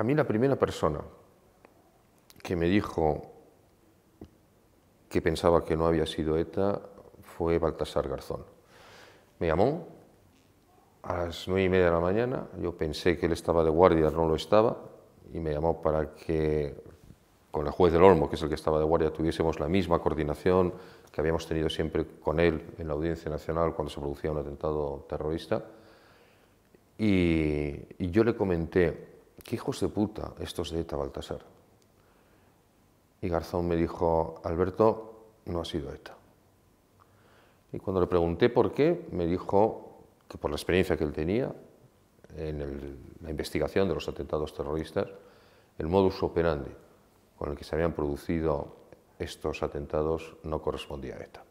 A mí la primera persona que me dijo que pensaba que no había sido ETA fue Baltasar Garzón. Me llamó a las 9:30 de la mañana, yo pensé que él estaba de guardia, no lo estaba, y me llamó para que con el juez del Olmo, que es el que estaba de guardia, tuviésemos la misma coordinación que habíamos tenido siempre con él en la Audiencia Nacional cuando se producía un atentado terrorista. Y yo le comenté, ¿qué hijos de puta estos de ETA, Baltasar? Y Garzón me dijo, Alberto, no ha sido ETA. Y cuando le pregunté por qué, me dijo que por la experiencia que él tenía en la investigación de los atentados terroristas, el modus operandi con el que se habían producido estos atentados no correspondía a ETA.